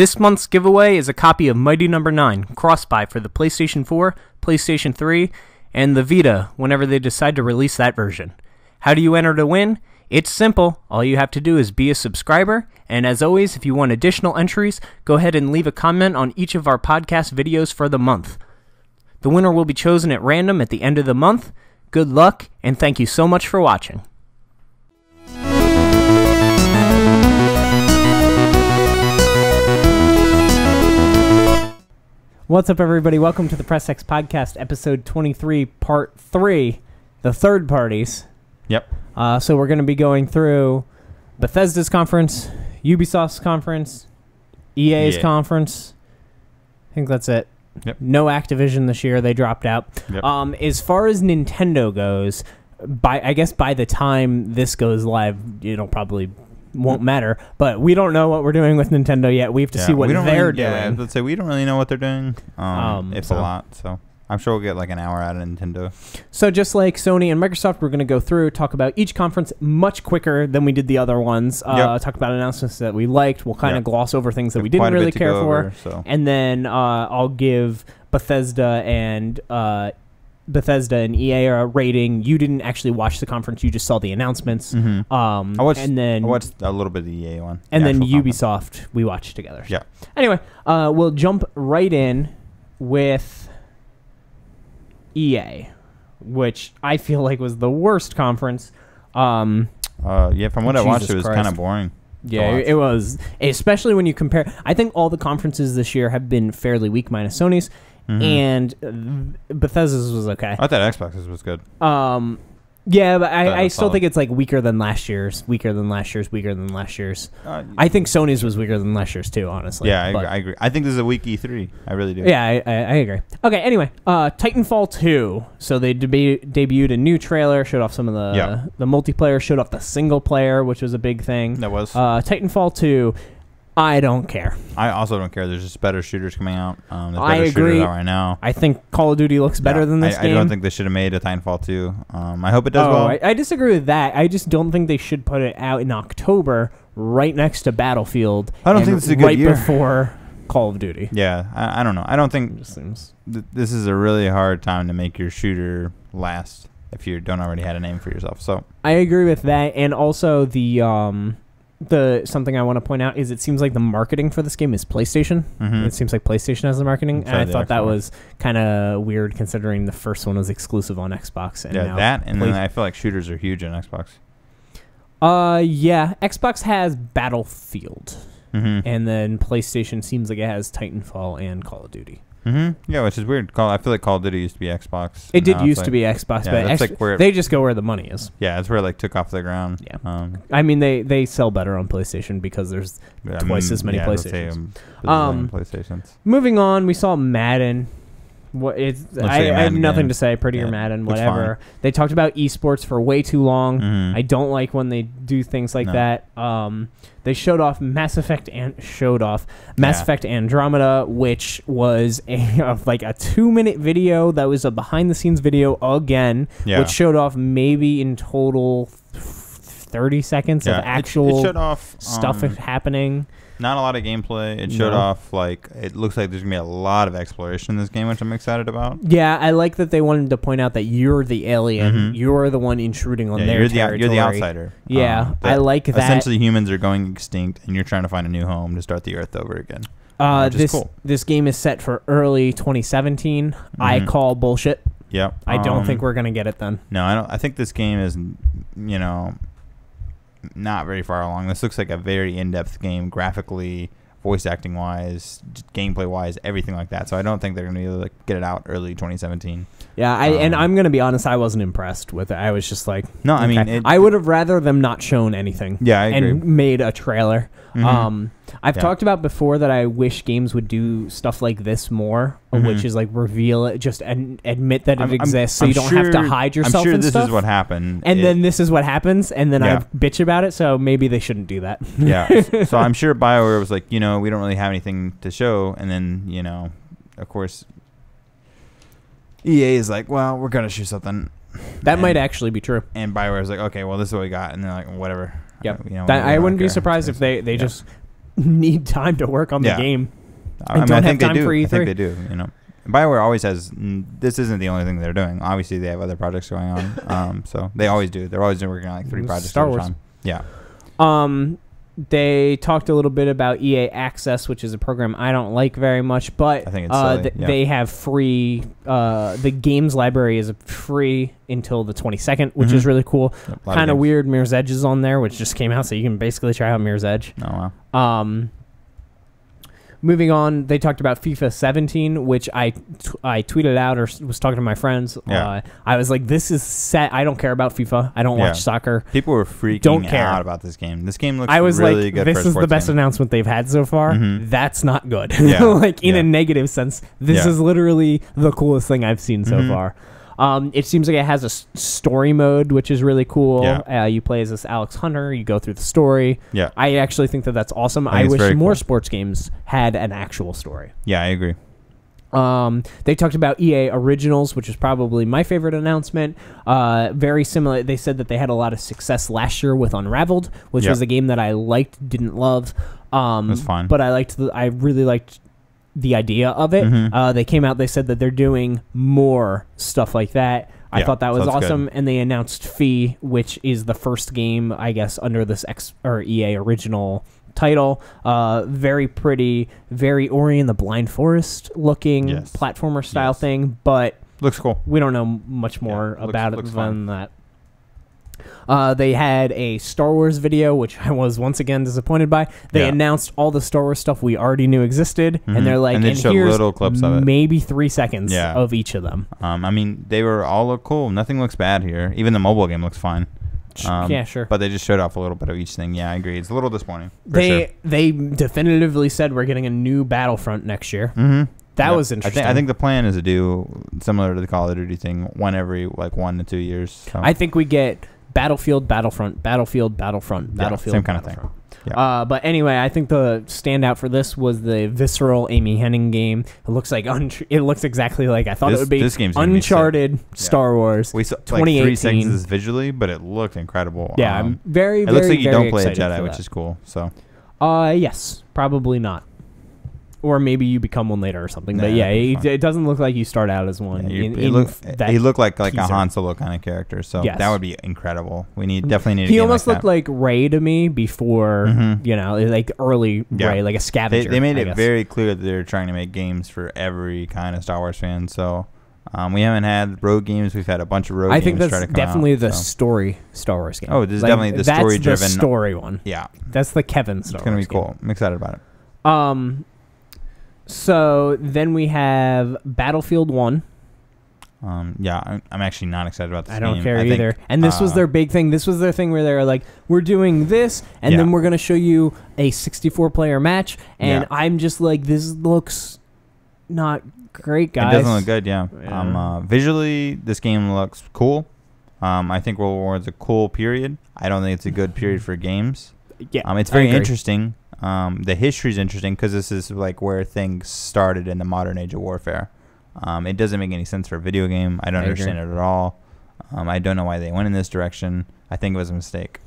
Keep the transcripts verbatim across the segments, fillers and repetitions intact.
This month's giveaway is a copy of Mighty Number nine, cross-buy for the PlayStation four, PlayStation three, and the Vita whenever they decide to release that version. How do you enter to win? It's simple. All you have to do is be a subscriber, and as always, if you want additional entries, go ahead and leave a comment on each of our podcast videos for the month. The winner will be chosen at random at the end of the month. Good luck, and thank you so much for watching. What's up, everybody? Welcome to the Press X Podcast, episode twenty-three, part three, the third parties. Yep. Uh, so we're going to be going through Bethesda's conference, Ubisoft's conference, E A's yeah. conference. I think that's it. Yep. No Activision this year. They dropped out. Yep. Um, as far as Nintendo goes, by I guess by the time this goes live, it'll probably... won't matter, but we don't know what we're doing with Nintendo yet. We have to yeah, see what they're really, doing. Yeah, let's say we don't really know what they're doing. Um, um, it's so. a lot, so I'm sure we'll get like an hour out of Nintendo. So just like Sony and Microsoft, we're going to go through, talk about each conference much quicker than we did the other ones. Uh, yep. Talk about announcements that we liked. We'll kind of yep. gloss over things that we didn't really care for. Over, so. And then uh, I'll give Bethesda and... Uh, Bethesda and E A are rating. You didn't actually watch the conference. You just saw the announcements. Mm-hmm. um, I, watched, and then, I watched a little bit of the E A one. And the then Ubisoft conference. We watched together. Yeah. Anyway, uh, we'll jump right in with E A, which I feel like was the worst conference. Um, uh, yeah, from what Jesus I watched, it was kind of boring. Yeah, it was. Especially when you compare. I think all the conferences this year have been fairly weak, minus Sony's. Mm-hmm. And Bethesda's was okay. I thought Xbox's was good. Um, yeah, but I, I still solid. think it's like weaker than last year's, weaker than last year's, weaker than last year's. Uh, I think Sony's was weaker than last year's too, honestly. Yeah, I, I agree. I think this is a weak E three. I really do. Yeah, I, I, I agree. Okay, anyway, uh, Titanfall two. So they deb debuted a new trailer, showed off some of the, yeah. the multiplayer, showed off the single player, which was a big thing. That was. Uh, Titanfall two. I don't care. I also don't care. There's just better shooters coming out. Um, there's I better agree. shooters out right now. I think Call of Duty looks better yeah, than this I, game. I don't think they should have made a Titanfall two. Um, I hope it does oh, well. I, I disagree with that. I just don't think they should put it out in October right next to Battlefield. I don't think this is a good right year. Right before Call of Duty. Yeah, I, I don't know. I don't think seems. Th this is a really hard time to make your shooter last if you don't already have a name for yourself. So I agree with that. And also the... Um, The something I want to point out is it seems like the marketing for this game is PlayStation. Mm-hmm. It seems like PlayStation has the marketing, and I thought Xbox. that was kind of weird considering the first one was exclusive on Xbox. And yeah, now that, and then I feel like shooters are huge on Xbox. Uh, yeah, Xbox has Battlefield, mm-hmm. and then PlayStation seems like it has Titanfall and Call of Duty. Mm-hmm. Yeah, which is weird. Call I feel like Call of Duty used to be Xbox. It did used like, to be Xbox, yeah, but that's X like where it, they just go where the money is. Yeah, that's where it like took off the ground. Yeah, um, I mean they they sell better on PlayStation because there's yeah, twice I mean, as many yeah, PlayStations. Um, PlayStations. Moving on, we saw Madden. What it's I, Madden I have nothing game. to say. Prettier yeah, Madden, whatever. They talked about esports for way too long. Mm-hmm. I don't like when they do things like no. that. Um, They showed off Mass Effect and showed off Mass yeah. Effect Andromeda, which was a of like a two-minute video that was a behind-the-scenes video again, yeah. which showed off maybe in total thirty seconds yeah. of actual it, it off, stuff um, happening. Not a lot of gameplay. It showed no. off like it looks like there's gonna be a lot of exploration in this game, which I'm excited about. Yeah, I like that they wanted to point out that you're the alien, mm-hmm. you're the one intruding on yeah, their you're territory. The, you're the outsider. Yeah, um, I like that. Essentially, humans are going extinct, and you're trying to find a new home to start the Earth over again. Uh, which this is cool. This game is set for early twenty seventeen. Mm-hmm. I call bullshit. Yep. I um, don't think we're gonna get it then. No, I don't. I think this game is, you know. not very far along. This looks like a very in-depth game graphically, voice acting wise, gameplay wise, everything like that. So I don't think they're going to be able to like, get it out early twenty seventeen. Yeah, I, um, and I'm going to be honest, I wasn't impressed with it. I was just like, no, I okay. mean, it, I would have rather them not shown anything. Yeah, I agree. And made a trailer. Mm-hmm. Um, I've yeah. talked about before that I wish games would do stuff like this more, mm-hmm. which is like reveal it, just ad admit that it I'm, exists, I'm, so you I'm don't sure, have to hide yourself. I'm sure and this stuff. is what happened, and it, then this is what happens, and then yeah. I bitch about it. So maybe they shouldn't do that. Yeah. So I'm sure Bioware was like, you know, we don't really have anything to show, and then you know, of course, E A is like, well, we're gonna shoot something. That and, might actually be true. And Bioware is like, okay, well, this is what we got, and they're like, whatever. Yep. You know, that, I wouldn't be surprised if they, they yeah. just need time to work on the yeah. game. I, and mean, don't I think have time they do. For E three. I think they do. You know, BioWare always has. This isn't the only thing they're doing. Obviously, they have other projects going on. um, so they always do. They're always working on like three projects. Star Wars. Time. Yeah. Um, they talked a little bit about E A Access, which is a program I don't like very much, but I think it's uh, th yeah. they have free. Uh, the games library is free until the twenty-second, which mm-hmm. is really cool. Kind of weird. Mirror's Edge is on there, which just came out, so you can basically try out Mirror's Edge. Oh wow. Um. Moving on, they talked about FIFA seventeen, which I, t I tweeted out or was talking to my friends. Yeah. Uh, I was like, this is set. I don't care about FIFA. I don't yeah. watch soccer. People were freaking don't care. out about this game. This game looks I was really like, good this for is the best game. announcement they've had so far. Mm-hmm. That's not good. Yeah. like in yeah. a negative sense, this yeah. is literally the coolest thing I've seen so mm-hmm. far. Um, it seems like it has a s story mode, which is really cool. Yeah. Uh, you play as this Alex Hunter. You go through the story. Yeah. I actually think that that's awesome. I, I wish more cool. sports games had an actual story. Yeah, I agree. Um, they talked about E A Originals, which is probably my favorite announcement. Uh, very similar. They said that they had a lot of success last year with Unraveled, which yep. was a game that I liked, didn't love. Um, it was fine. But I, liked the, I really liked... the idea of it. Mm-hmm. uh, they came out, they said that they're doing more stuff like that. I yeah, thought that was awesome. Good. And they announced Fee, which is the first game, I guess, under this X or E A original title. Uh, very pretty, very Ori and the Blind Forest looking yes. platformer style yes. thing, but looks cool. We don't know much more yeah, about looks, it looks than fun. that. Uh, they had a Star Wars video, which I was once again disappointed by. They yeah. announced all the Star Wars stuff we already knew existed, mm-hmm. and they're like, and, they and here's little clips of it. maybe three seconds yeah. of each of them. Um, I mean, they were all look cool. Nothing looks bad here. Even the mobile game looks fine. Um, yeah, sure. But they just showed off a little bit of each thing. Yeah, I agree. It's a little disappointing. They sure. they definitively said we're getting a new Battlefront next year. Mm-hmm. That yeah. was interesting. I, th I think the plan is to do similar to the Call of Duty thing, one every like one to two years. So. I think we get Battlefield, Battlefront, Battlefield, Battlefront, yeah, Battlefield, same kind of thing. Yeah. Uh, but anyway, I think the standout for this was the visceral Amy Hennig game. It looks like it looks exactly like I thought this, it would be. This game's Uncharted, be Star yeah. Wars. We saw like three seconds visually, but it looked incredible. Yeah, um, I'm very. It very, looks like you don't play a Jedi, which is cool. So, uh, yes, probably not. Or maybe you become one later or something. Nah, but yeah, it, it doesn't look like you start out as one. Yeah, in, it look, he looked like like teaser. a Han Solo kind of character, so yes. that would be incredible. We need definitely need. He a game almost like looked that. like Rey to me before, mm-hmm. you know, like early yeah. Rey, like a scavenger. They, they made I it guess. very clear that they're trying to make games for every kind of Star Wars fan. So um, we haven't had Rogue games. We've had a bunch of Rogue. I think games that's try to come definitely out, the so. story Star Wars game. Oh, this is like, definitely the story driven that's the story one. Yeah, that's the Kevin Star Wars. It's gonna Wars be cool. Game. I'm excited about it. Um. So then we have Battlefield one. Um, yeah, I'm, I'm actually not excited about this. I don't game. care I either. Think, and this uh, was their big thing. This was their thing where they were like, we're doing this, and yeah. then we're going to show you a sixty-four player match. And yeah. I'm just like, this looks not great, guys. It doesn't look good, yeah. yeah. Um, uh, visually, this game looks cool. Um, I think World War One's a cool period. I don't think it's a good period for games. Yeah, um, it's very interesting. Um, the history is interesting because this is like where things started in the modern age of warfare. Um, it doesn't make any sense for a video game. I don't I understand agree. it at all. Um, I don't know why they went in this direction. I think it was a mistake.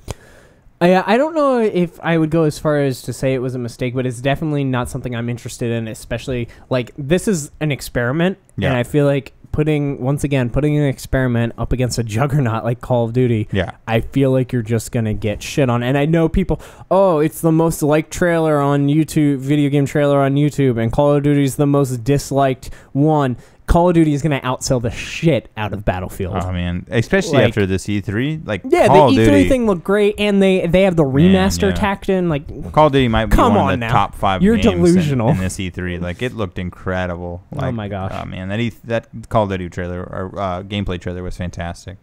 I, I don't know if I would go as far as to say it was a mistake, but it's definitely not something I'm interested in, especially like this is an experiment. Yeah. And I feel like putting, once again, putting an experiment up against a juggernaut like Call of Duty, yeah. I feel like you're just going to get shit on. And I know people, oh, it's the most liked trailer on YouTube, video game trailer on YouTube, and Call of Duty is the most disliked one. Call of Duty is going to outsell the shit out of Battlefield. Oh, man. Especially like, after this E three. Like, yeah, Call the E three Duty. thing looked great, and they, they have the remaster yeah. tacked in. Like, Call of Duty might be one on of the now. top five You're games delusional. In, in this E three. Like, it looked incredible. Like, oh, my gosh. Oh, man. That, e that Call of Duty trailer, or uh, gameplay trailer was fantastic.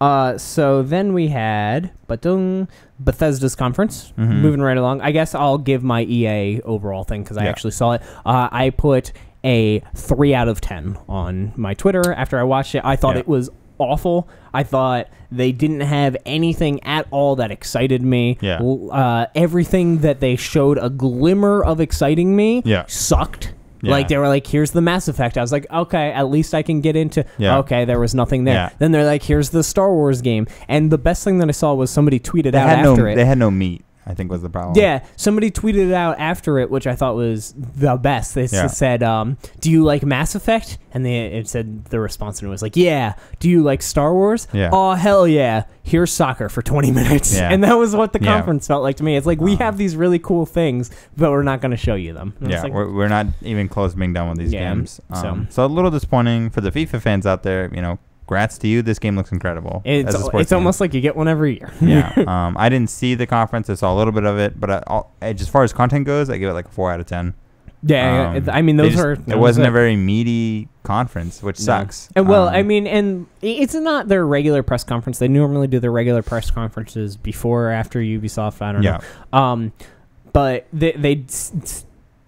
Uh, so then we had Bethesda's conference. Mm-hmm. Moving right along. I guess I'll give my E A overall thing, because I yeah. actually saw it. Uh, I put a three out of ten on my Twitter after I watched it. I thought yeah. it was awful. I thought they didn't have anything at all that excited me. Yeah. Uh, everything that they showed a glimmer of exciting me yeah. sucked. Yeah. Like, they were like, here's the Mass Effect. I was like, okay, at least I can get into... Yeah. Okay, there was nothing there. Yeah. Then they're like, here's the Star Wars game. And the best thing that I saw was somebody tweeted they out after no, it. They had no meat. I think was the problem. Yeah, somebody tweeted it out after it, which I thought was the best. They yeah. said, um, do you like Mass Effect? And they, it said the response and it was like, yeah. Do you like Star Wars? Yeah. Oh, hell yeah. Here's soccer for twenty minutes. Yeah. And that was what the conference yeah. felt like to me. It's like, we um, have these really cool things, but we're not going to show you them. And yeah, like, we're, we're not even close to being done with these yeah, games. Um, so. so a little disappointing for the FIFA fans out there, you know. Congrats to you. This game looks incredible. It's, it's almost like you get one every year. yeah. Um, I didn't see the conference. I saw a little bit of it. But I, I'll, I, as far as content goes, I give it like a four out of ten. Yeah. Um, I mean, those just, are... Those it wasn't are, a very meaty conference, which no. sucks. And well, um, I mean, and it's not their regular press conference. They normally do their regular press conferences before or after Ubisoft. I don't yeah. know. Um, but they... they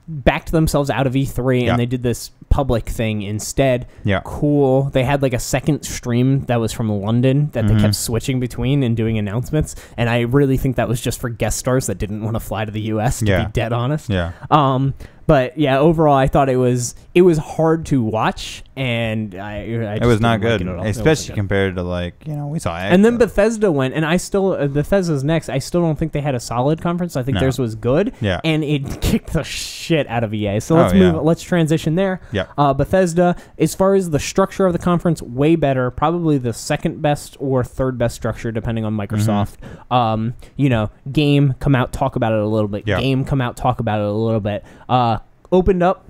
backed themselves out of E three and yeah. they did this public thing instead. Yeah. Cool. They had like a second stream that was from London that mm-hmm. they kept switching between and doing announcements. And I really think that was just for guest stars that didn't want to fly to the U S to yeah. be dead honest. Yeah. Um, but yeah, overall I thought it was, it was hard to watch and I, I just it was not good, like especially good. compared to like, you know, we saw X, and then Bethesda went and I still, uh, Bethesda's next. I still don't think they had a solid conference. I think no. theirs was good yeah. and it kicked the shit out of E A. So let's oh, move, yeah. let's transition there. Yeah. Uh, Bethesda, as far as the structure of the conference, way better, probably the second best or third best structure, depending on Microsoft. Mm-hmm. Um, you know, game, come out, talk about it a little bit. Yeah. Game, come out, talk about it a little bit. Uh, Opened up,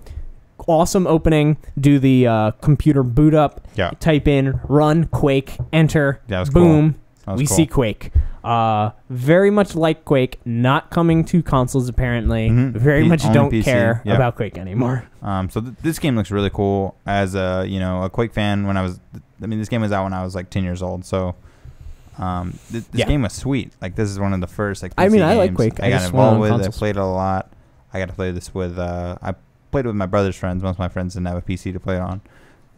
awesome opening. Do the uh, computer boot up, yeah. type in, run, Quake, enter, that was boom, cool. we cool. see Quake. Uh, very much like Quake, not coming to consoles apparently. Mm-hmm. Very P much don't P C. Care yeah. about Quake anymore. Um, so th this game looks really cool. As a you know a Quake fan, when I was, I mean this game was out when I was like ten years old. So um, th this yeah. game was sweet. Like this is one of the first like P C I mean games. I like Quake. I, I got involved with it. I played it a lot. I got to play this with, uh, I played with my brother's friends. Most of my friends didn't have a P C to play it on.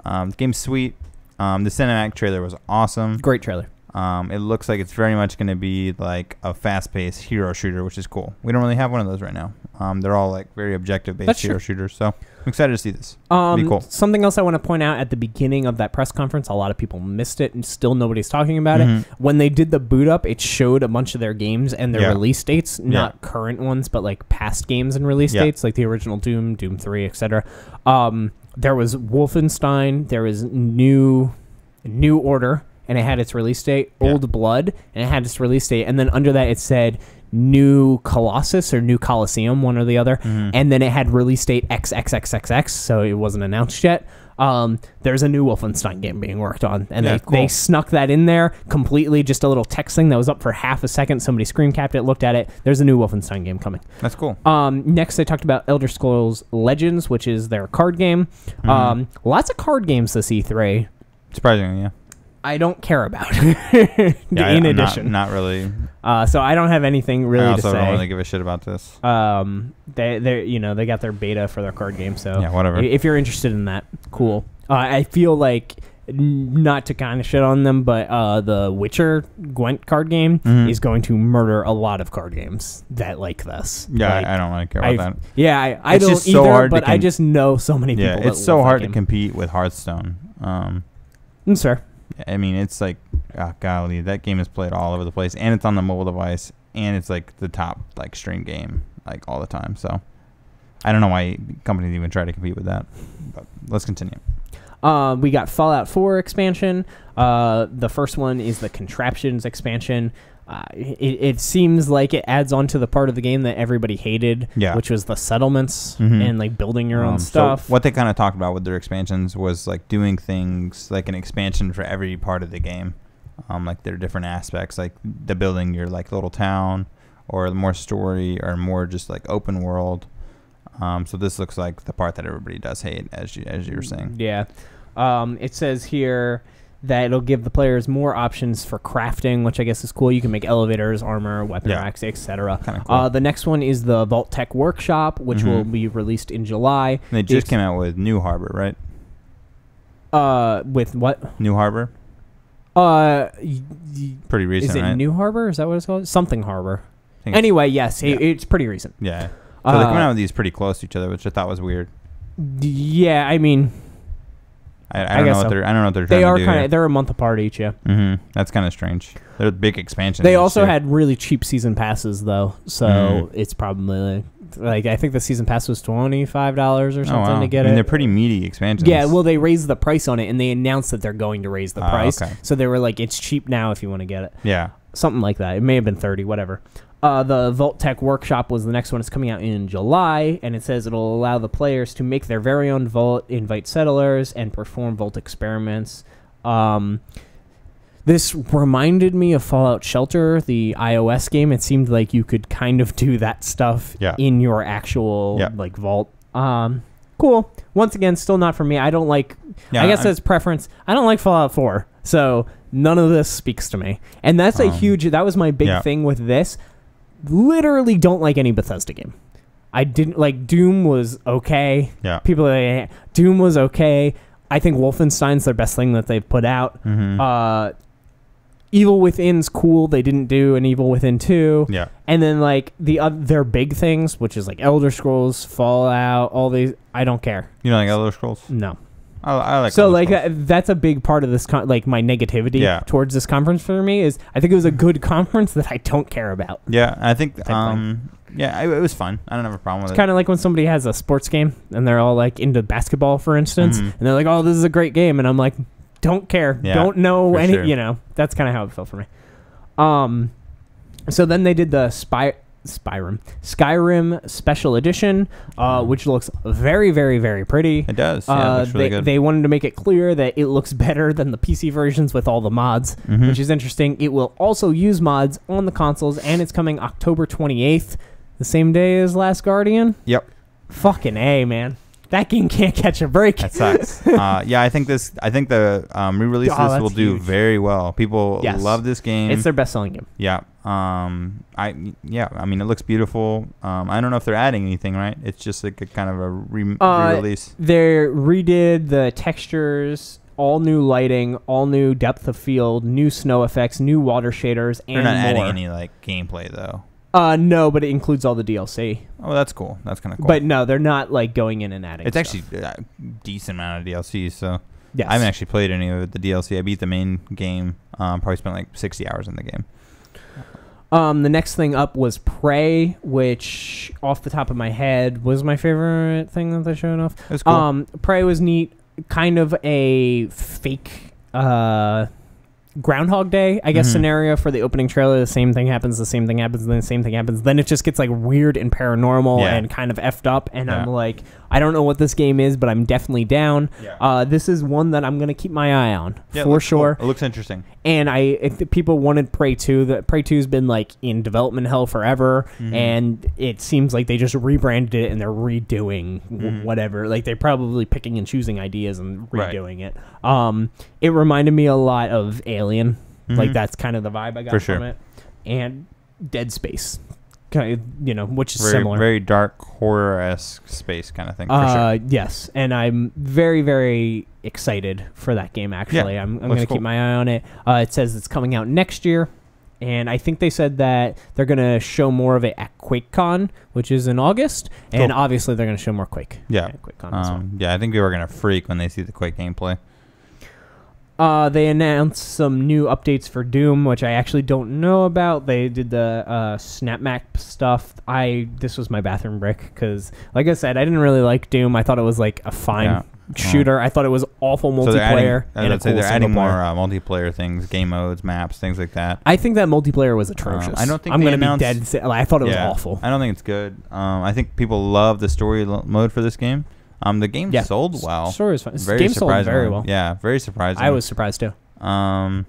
Um, the game's sweet. Um, the cinematic trailer was awesome. Great trailer. Um, it looks like it's very much going to be like a fast-paced hero shooter, which is cool. We don't really have one of those right now. Um, they're all like very objective-based hero shooters, so I'm excited to see this. Um, be cool. Something else I want to point out at the beginning of that press conference, a lot of people missed it, and still nobody's talking about mm-hmm. it. When they did the boot up, it showed a bunch of their games and their yeah. release dates, not yeah. current ones, but like past games and release yeah. dates, like the original Doom, Doom three, et cetera. Um, there was Wolfenstein. There was New, New Order. And it had its release date, yeah. Old Blood, and it had its release date. And then under that, it said New Colossus or New Colosseum, one or the other. Mm-hmm. And then it had release date X X X X X, so it wasn't announced yet. Um, there's a new Wolfenstein game being worked on, and yeah, they, cool. they snuck that in there completely, just a little text thing that was up for half a second. Somebody screen capped it, looked at it. There's a new Wolfenstein game coming. That's cool. Um, next, they talked about Elder Scrolls Legends, which is their card game. Mm-hmm. Um, lots of card games this E three. Surprisingly, yeah. I don't care about. yeah, in I, addition, not, not really. Uh, so I don't have anything really I also to say. Don't really give a shit about this. Um, they, they, you know, they got their beta for their card game, so yeah, whatever. If you're interested in that, cool. Uh, I feel like not to kind of shit on them, but uh, the Witcher Gwent card game mm-hmm. is going to murder a lot of card games that like this. Yeah, like, I, I don't really care about I've, that. Yeah, I, I don't so either. But I just know so many people. Yeah, it's that so hard to compete with Hearthstone. Um, mm, sir. I mean, it's like, oh, golly, that game is played all over the place, and it's on the mobile device, and it's like the top like stream game like all the time. So, I don't know why companies even try to compete with that. But let's continue. Uh, we got Fallout four expansion. Uh, the first one is the Contraptions expansion. Uh, it, it seems like it adds on to the part of the game that everybody hated, yeah. which was the settlements mm-hmm. and like building your um, own stuff. So what they kind of talked about with their expansions was like doing things like an expansion for every part of the game. Um, like there are different aspects, like the building your like little town or more story or more just like open world. Um, so this looks like the part that everybody does hate, as you, as you were saying. Yeah. Um, it says here that it'll give the players more options for crafting, which I guess is cool. You can make elevators, armor, weapon yeah. racks, et cetera. Cool. Uh, the next one is the Vault Tech Workshop, which mm-hmm. will be released in July. And they just it's, came out with New Harbor, right? Uh, with what? New Harbor. Uh, pretty recent. Is it right? New Harbor? Is that what it's called? Something Harbor. Anyway, yes, yeah. it, it's pretty recent. Yeah. So uh, they come out with these pretty close to each other, which I thought was weird. Yeah, I mean, I, I, I don't know what so. they're. I don't know what they're trying they are to do. Kinda, they're a month apart each, yeah. Mm-hmm. That's kind of strange. They're a big expansion. They also too. had really cheap season passes though, so mm. it's probably like, like I think the season pass was twenty five dollars or something oh, wow. to get I mean, it. They're pretty meaty expansions. Yeah, well, they raised the price on it, and they announced that they're going to raise the uh, price. Okay. So they were like, "It's cheap now if you want to get it." Yeah, something like that. It may have been thirty, whatever. Uh, the Vault Tech Workshop was the next one. It's coming out in July, and it says it'll allow the players to make their very own Vault, invite settlers, and perform Vault experiments. Um, this reminded me of Fallout Shelter, the iOS game. It seemed like you could kind of do that stuff yeah. in your actual yeah. like Vault. Um, cool. Once again, still not for me. I don't like... Yeah, I guess I'm, that's preference. I don't like Fallout four, so none of this speaks to me. And that's um, a huge... That was my big yeah. thing with this. Literally don't like any Bethesda game. I didn't like Doom. Was okay. Yeah. People are like, Doom was okay. I think Wolfenstein's their best thing that they've put out. Mm-hmm. uh, Evil Within's cool. They didn't do an Evil Within two. Yeah. And then like the uh, their big things, which is like Elder Scrolls, Fallout, all these. I don't care. You don't like Elder Scrolls? No. I, I like so like uh, that's a big part of this con like my negativity yeah. towards this conference for me is I think it was a good conference that I don't care about. Yeah, I think um, yeah, I, it was fun. I don't have a problem with it's it. It's kind of like when somebody has a sports game and they're all like into basketball, for instance, mm-hmm. and they're like, "Oh, this is a great game," and I'm like, "Don't care, yeah, don't know any." Sure. You know, that's kind of how it felt for me. Um, so then they did the spy. Spyrim Skyrim Special Edition, uh, which looks very, very, very pretty. It does. Yeah, uh, it looks really they, good. They wanted to make it clear that it looks better than the P C versions with all the mods, mm-hmm. which is interesting. It will also use mods on the consoles, and it's coming October twenty-eighth, the same day as Last Guardian. Yep. Fucking A, man. That game can't catch a break. That sucks. uh, yeah, I think this. I think the um, re-release of oh, this will do huge. very well. People yes. love this game. It's their best-selling game. Yeah. Um. I. Yeah. I mean, it looks beautiful. Um. I don't know if they're adding anything, right? It's just like a kind of a re uh, re-release. They redid the textures, all new lighting, all new depth of field, new snow effects, new water shaders, and they're not more. adding any like gameplay though. Uh, no, but it includes all the D L C. Oh, that's cool. That's kind of cool. But no, they're not like going in and adding It's stuff. actually a decent amount of D L C, so yes. I haven't actually played any of the D L C. I beat the main game. Um, probably spent like sixty hours in the game. Um, the next thing up was Prey, which off the top of my head was my favorite thing that they showed off. It was cool. Um, Prey was neat. Kind of a fake... Uh, Groundhog Day, I guess, mm-hmm. scenario for the opening trailer. The same thing happens, the same thing happens, and then the same thing happens. Then it just gets like weird and paranormal yeah. and kind of effed up. And yeah. I'm like, I don't know what this game is, but I'm definitely down. Yeah. Uh, this is one that I'm going to keep my eye on yeah, for it sure. Cool. It looks interesting. And I, if the people wanted Prey two. That Prey two has been like in development hell forever. Mm-hmm. And it seems like they just rebranded it and they're redoing mm-hmm. whatever. Like they're probably picking and choosing ideas and redoing right. it. Um, it reminded me a lot of Alien. Alien. Mm-hmm. Like that's kind of the vibe I got For sure. from it. And Dead Space. Kind of, you know, which is very, similar. Very dark horror-esque space kind of thing. For uh, sure. Yes, and I'm very, very excited for that game, actually. Yeah, I'm, I'm going to cool. keep my eye on it. Uh, it says it's coming out next year, and I think they said that they're going to show more of it at QuakeCon, which is in August, cool. and obviously they're going to show more Quake. Yeah, at QuakeCon as well. Yeah, I think people are going to freak when they see the Quake gameplay. Uh, they announced some new updates for Doom, which I actually don't know about. They did the uh, snap map stuff. I This was my bathroom break because, like I said, I didn't really like Doom. I thought it was like a fine yeah. shooter. Yeah. I thought it was awful multiplayer. So they're adding, and I'd say cool they're adding player. more uh, multiplayer things, game modes, maps, things like that. I think that multiplayer was atrocious. Um, I don't think I'm going to be dead. I thought it was yeah, awful. I don't think it's good. Um, I think people love the story mode for this game. Um, the game yeah. sold well. Sure, it was fun. Game sold very well. Yeah, very surprising. I was surprised too. Um,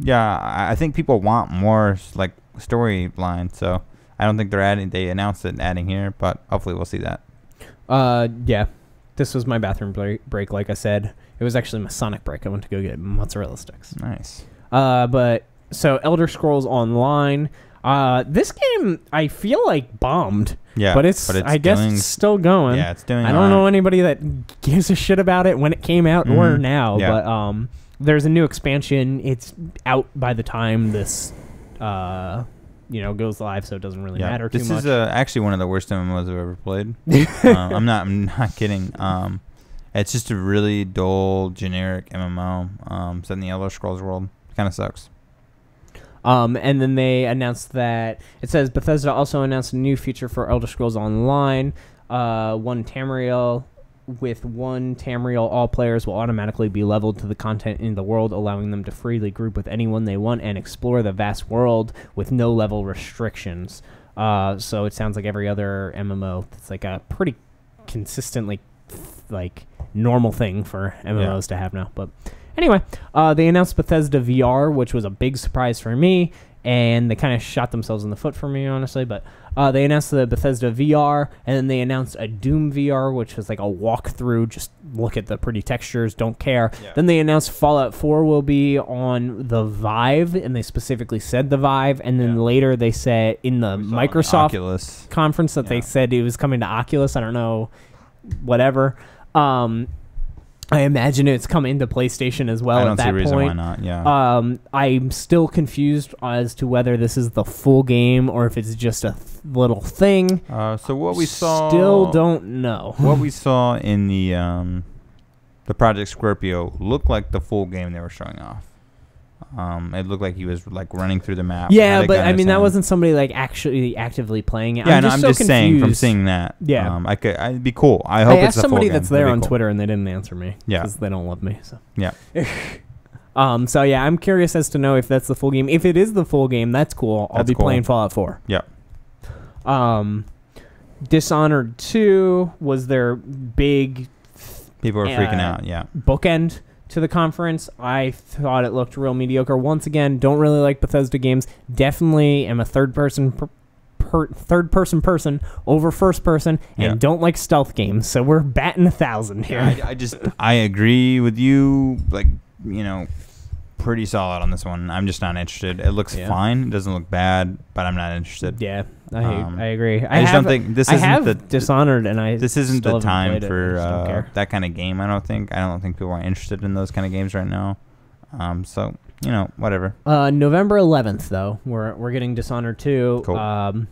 yeah, I think people want more like storyline, so I don't think they're adding. They announced it and adding here, but hopefully we'll see that. Uh, yeah, this was my bathroom break. Like I said, it was actually my Sonic break. I went to go get mozzarella sticks. Nice. Uh, but so Elder Scrolls Online. Uh, this game I feel like bombed. Yeah, but it's, but it's I guess doing, it's still going. Yeah, it's doing. I don't right. know anybody that gives a shit about it when it came out mm-hmm. or now. Yeah. But um, there's a new expansion. It's out by the time this, uh, you know, goes live, so it doesn't really yeah. matter too much. This is uh, actually one of the worst M M Os I've ever played. uh, I'm not. I'm not kidding. Um, It's just a really dull, generic M M O um, set in the Elder Scrolls world. Kind of sucks. Um, and then they announced that it says Bethesda also announced a new feature for Elder Scrolls Online, uh, One Tamriel. With One Tamriel, all players will automatically be leveled to the content in the world, allowing them to freely group with anyone they want and explore the vast world with no level restrictions. Uh, so it sounds like every other M M O. It's like a pretty consistently like normal thing for M M Os yeah. to have now. But anyway, uh, they announced Bethesda V R, which was a big surprise for me. And they kind of shot themselves in the foot for me, honestly. But uh, they announced the Bethesda V R, and then they announced a Doom V R, which was like a walkthrough. Just look at the pretty textures, don't care. Yeah. Then they announced Fallout four will be on the Vive, and they specifically said the Vive. And then yeah. later they said in the Microsoft the conference that yeah. they said it was coming to Oculus. I don't know, whatever. Um, I imagine it's come into PlayStation as well at that point. I don't see a reason why not, yeah. Um, I'm still confused as to whether this is the full game or if it's just a th little thing. Uh, so what we saw... Still don't know. What we saw in the um, the Project Scorpio looked like the full game they were showing off. Um, it looked like he was like running through the map. Yeah, but I mean that wasn't somebody like actually actively playing it. Yeah, I'm no, just I'm so just confused. saying from seeing that. Yeah, um, I could. I'd be cool. I hope I it's asked a somebody full that's game. there That'd on cool. Twitter and they didn't answer me. Yeah, because they don't love me. So yeah. um. So yeah, I'm curious as to know if that's the full game. If it is the full game, that's cool. I'll that's be cool. playing Fallout four. Yeah. Um, Dishonored two was their big. People were uh, freaking out. Yeah. Bookend. To the conference. I thought it looked real mediocre. Once again, don't really like Bethesda games. Definitely am a third person per, per, third person person over first person and yeah. don't like stealth games. So we're batting a thousand here. Yeah, I, I just I agree with you, like, you know, pretty solid on this one. I'm just not interested. It looks yeah. fine. It doesn't look bad, but I'm not interested. Yeah. I um, I agree. I, I just have, don't think this I isn't have the Dishonored and I This isn't the time for uh, that kind of game, I don't think. I don't think people are interested in those kind of games right now. Um so, you know, whatever. Uh November eleventh though. We're we're getting Dishonored two. Cool. Um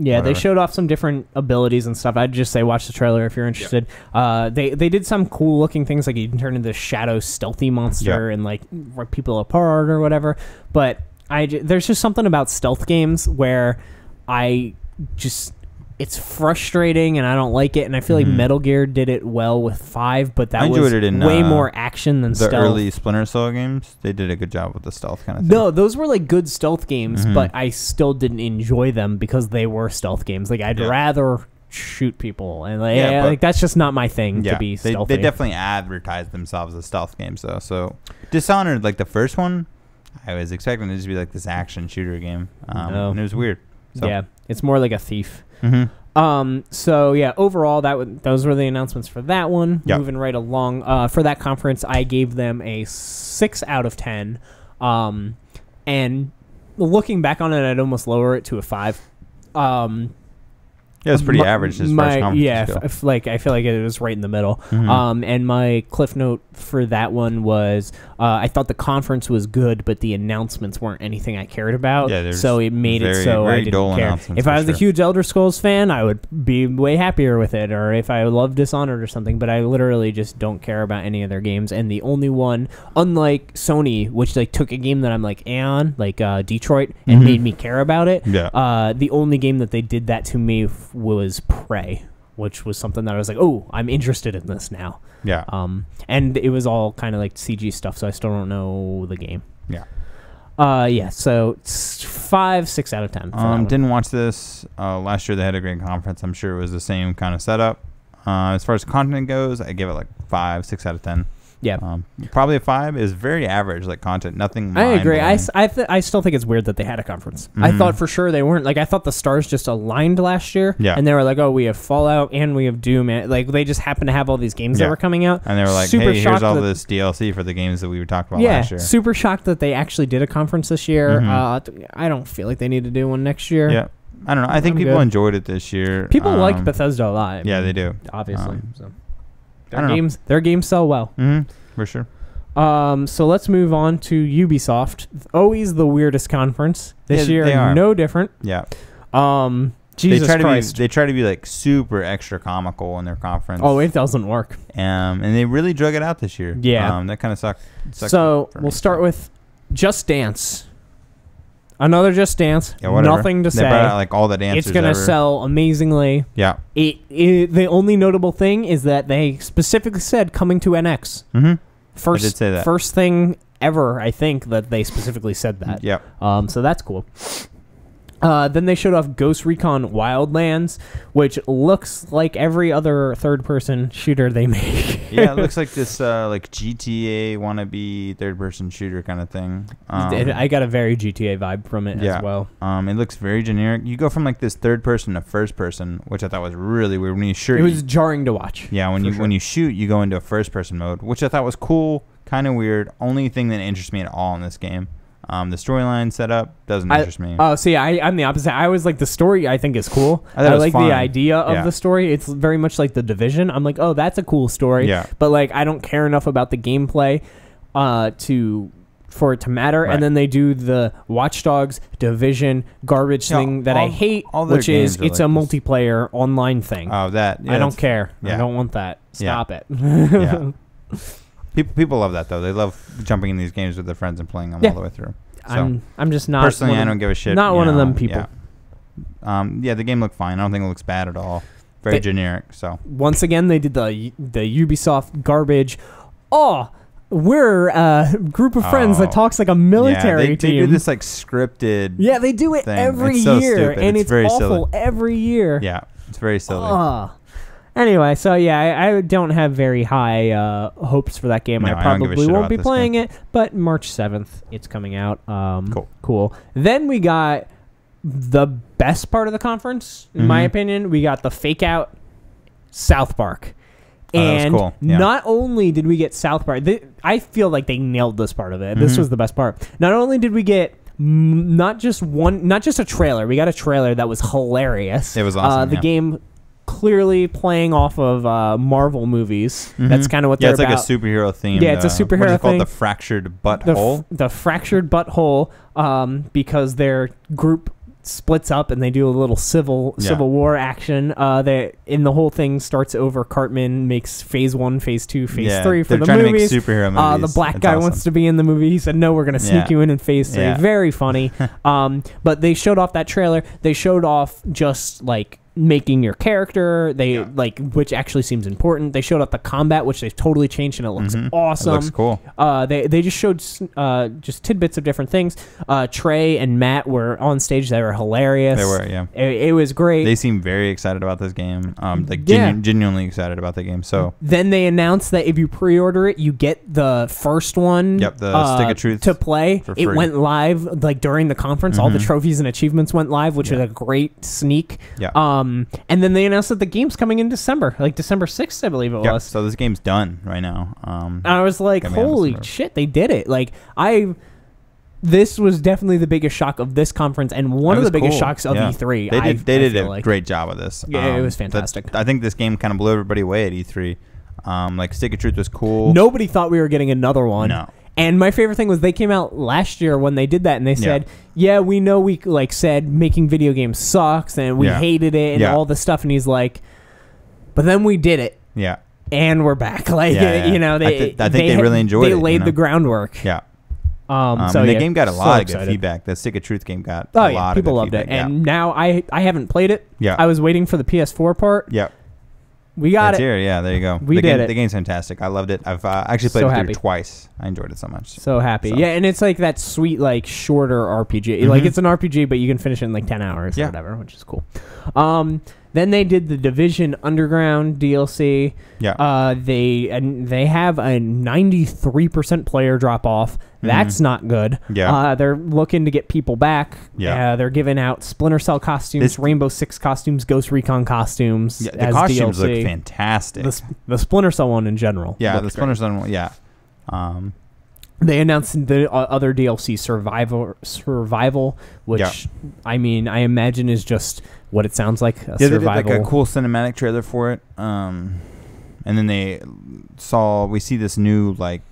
Yeah, whatever. They showed off some different abilities and stuff. I'd just say watch the trailer if you're interested. Yep. Uh, they they did some cool looking things, like you can turn into this shadow stealthy monster yep. and like rip people apart or whatever. But I j there's just something about stealth games where I just it's frustrating and I don't like it. And I feel mm-hmm. like Metal Gear did it well with five, but that I was it in, way uh, more action than the stealth. Early Splinter Cell games. They did a good job with the stealth kind of thing. No, those were like good stealth games, mm-hmm. but I still didn't enjoy them because they were stealth games. Like I'd yeah. rather shoot people, and like, yeah, like that's just not my thing yeah, to be stealthy. They, they definitely advertised themselves as stealth games though. So Dishonored, like the first one, I was expecting it to just be like this action shooter game, um, no. and it was weird. So. Yeah, it's more like a thief. Mm-hmm. Um, so yeah, overall, that w those were the announcements for that one. Yep. Moving right along, uh, for that conference, I gave them a six out of ten, um, and looking back on it, I'd almost lower it to a five. Um, yeah, it's pretty my, average as my, far as yeah, if, like I feel like it was right in the middle. Mm-hmm. Um, and my cliff note for that one was uh, I thought the conference was good, but the announcements weren't anything I cared about. Yeah, so it made very, it so I didn't care. If I was sure. a huge Elder Scrolls fan, I would be way happier with it, or if I loved Dishonored or something. But I literally just don't care about any of their games. And the only one, unlike Sony, which like took a game that I'm like on, like uh, Detroit, and mm-hmm. made me care about it. Yeah. Uh, the only game that they did that to me was Prey, which was something that I was like, oh, I'm interested in this now. Yeah. Um, and it was all kind of like C G stuff, so I still don't know the game. Yeah. Uh, yeah, so it's five, six out of ten. Um, didn't watch this. Uh, last year they had a great conference. I'm sure it was the same kind of setup. Uh, as far as content goes, I give it like five, six out of ten. Yeah. Um, probably a five is very average, like content, nothing. I agree. I, I, th I still think it's weird that they had a conference. Mm-hmm. I thought for sure they weren't. Like, I thought the stars just aligned last year. Yeah. And they were like, oh, we have Fallout and we have Doom. And, like, they just happened to have all these games yeah. that were coming out. And they were like, super hey, here's all that, this D L C for the games that we were talking about yeah, last year. Yeah, super shocked that they actually did a conference this year. Mm-hmm. uh, I don't feel like they need to do one next year. Yeah. I don't know. I think I'm people good. enjoyed it this year. People um, like Bethesda a lot. Yeah, mean, they do. Obviously. Um, so. Their games, their games sell well. Mm-hmm, for sure. Um, so let's move on to Ubisoft. Always the weirdest conference. This yeah, year, no different. Yeah. Um, Jesus they try Christ. To be, they try to be like super extra comical in their conference. Oh, it doesn't work. Um, and they really drug it out this year. Yeah. Um, that kind of sucked. sucked so we'll me. start with Just Dance. Another Just Dance. Yeah, Nothing to they say. Out, like all the dancers. It's gonna ever. sell amazingly. Yeah. It, it. The only notable thing is that they specifically said coming to N X. Mm-hmm. First. I did say that. First thing ever, I think, that they specifically said that. Yeah. Um. So that's cool. Uh, then they showed off Ghost Recon Wildlands, which looks like every other third-person shooter they make. Yeah, it looks like this uh, like G T A wannabe third-person shooter kind of thing. Um, it, I got a very G T A vibe from it yeah. as well. Um, it looks very generic. You go from like this third-person to first-person, which I thought was really weird when you shoot. It was you, jarring to watch. Yeah, when you sure. when you shoot, you go into a first-person mode, which I thought was cool, kind of weird. Only thing that interests me at all in this game. Um, the storyline setup doesn't interest I, me. Oh, see, I, I'm the opposite. I was like, the story I think is cool. I, I like fun. the idea of yeah. the story. It's very much like The Division. I'm like, oh, that's a cool story. Yeah. But like, I don't care enough about the gameplay uh, to for it to matter. Right. And then they do the Watch Dogs, Division garbage you know, thing that all, I hate, which is it's like a this. multiplayer online thing. Oh, that yeah, I don't care. Yeah. I don't want that. Stop yeah. it. yeah. People, people love that, though. They love jumping in these games with their friends and playing them yeah. all the way through. So, I'm, I'm just not... Personally, I don't give a shit. Not one know, of them people. Yeah. Um, yeah, the game looked fine. I don't think it looks bad at all. Very they, generic, so... Once again, they did the the Ubisoft garbage. Oh, we're a group of friends oh. that talks like a military yeah, they, team. They do this, like, scripted Yeah, they do it thing. every it's so year, stupid. and it's, it's very awful silly. every year. Yeah, it's very silly. Oh. Anyway, so yeah, I, I don't have very high uh, hopes for that game. No, I probably I won't be playing game. it, but March seventh, it's coming out. Um, cool. Cool. Then we got the best part of the conference, in mm-hmm. my opinion. We got the fake out South Park. Oh, and cool. yeah. not only did we get South Park, th I feel like they nailed this part of it. Mm-hmm. This was the best part. Not only did we get... Not just one, not just a trailer. We got a trailer that was hilarious. It was awesome. Uh, the yeah. game... Clearly playing off of uh, Marvel movies. Mm-hmm. That's kind of what yeah, they're about. Yeah, it's like a superhero theme. Yeah, it's a superhero thing. What is it called? The Fractured Butthole? The, the Fractured Butthole, um, because their group splits up and they do a little civil yeah. Civil War action. Uh, they, and the whole thing starts over. Cartman makes phase one, phase two, phase yeah, three for the movies. They're trying to make superhero movies. Uh, the black That's guy awesome. wants to be in the movie. He said, no, we're going to sneak yeah. you in in phase three. Yeah. Very funny. um, but they showed off that trailer. They showed off just like making your character, they yeah. like, which actually seems important. They showed up the combat, which they've totally changed, and it looks mm-hmm. awesome. It looks cool. Uh, they they just showed uh, just tidbits of different things. Uh, Trey and Matt were on stage; they were hilarious. They were, yeah. It, it was great. They seemed very excited about this game. Um, like genu yeah. genuinely excited about the game. So then they announced that if you pre-order it, you get the first one. Yep, the uh, Stick of Truth to play. It went live like during the conference. Mm-hmm. All the trophies and achievements went live, which yeah. was a great sneak. Yeah. Um, Um, and then they announced that the game's coming in December, like December sixth, I believe it yep, was. So this game's done right now. Um, I was like, holy shit, they did it. Like, I, this was definitely the biggest shock of this conference and one of the biggest cool. shocks of yeah. E three. They did, I, they I did a like. great job of this. Yeah, um, it was fantastic. I think this game kind of blew everybody away at E three. Um, like, Stick of Truth was cool. Nobody thought we were getting another one. No. And my favorite thing was they came out last year when they did that, and they said, yeah, yeah we know we like said making video games sucks, and we yeah. hated it, and yeah. all this stuff. And he's like, but then we did it. Yeah. And we're back. Like, yeah, yeah. you know, they, I, th I think they, they really enjoyed they it. They laid you know? the groundwork. Yeah. Um, um, so and the yeah, game got a lot so of good feedback. The Stick of Truth game got oh, a yeah, lot of good feedback. People loved it. And yeah. now I, I haven't played it. Yeah. I was waiting for the P S four part. Yeah. We got it's it. Here. Yeah, there you go. We the did game, it. The game's fantastic. I loved it. I've uh, actually played so it through twice. I enjoyed it so much. So happy. So. Yeah, and it's like that sweet, like, shorter R P G. Mm-hmm. Like, it's an R P G, but you can finish it in, like, ten hours yeah. or whatever, which is cool. Um, then they did the Division Underground D L C. Yeah. Uh, they, and they have a ninety-three percent player drop-off. That's mm-hmm. not good. Yeah. Uh, they're looking to get people back. Yeah. Uh, they're giving out Splinter Cell costumes, this, Rainbow Six costumes, Ghost Recon costumes. Yeah, the as costumes D L C. Look fantastic. The, the Splinter Cell one in general. Yeah, the Splinter Cell one. Yeah. Um, they announced the uh, other D L C, Survival, Survival, which yeah. I mean, I imagine is just what it sounds like. A yeah, survival. They did like a cool cinematic trailer for it. Um, and then they saw we see this new like.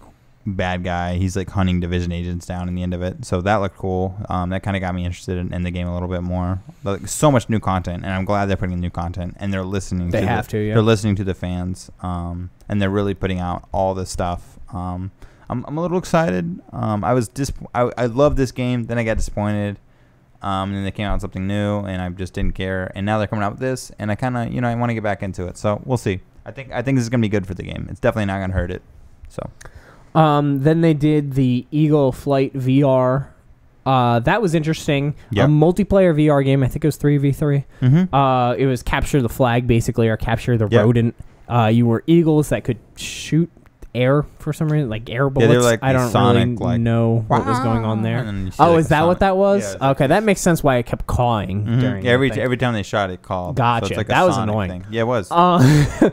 bad guy. He's like hunting division agents down in the end of it. So that looked cool. Um, that kind of got me interested in, in the game a little bit more. But, like, so much new content, and I'm glad they're putting in new content, and they're listening. They to have the, to. Yeah. They're listening to the fans, um, and they're really putting out all this stuff. Um, I'm I'm a little excited. Um, I was dis I I loved this game. Then I got disappointed. Um, and then they came out with something new, and I just didn't care. And now they're coming out with this, and I kind of you know I want to get back into it. So we'll see. I think I think this is gonna be good for the game. It's definitely not gonna hurt it. So. Um, then they did the Eagle Flight V R. Uh, that was interesting. Yep. A multiplayer V R game. I think it was three v three. Mm-hmm. Uh, it was capture the flag, basically, or capture the yep. rodent. Uh, you were eagles that could shoot air for some reason, like air bullets. Yeah, like I don't Sonic, really like, know what was going on there. See, oh, like is that Sonic. What that was? Yeah, was okay, that makes sense why it kept cawing. Mm-hmm. during yeah, every, every time they shot, it called. Gotcha. So it's like that was Sonic annoying. Thing. Yeah, it was. Uh,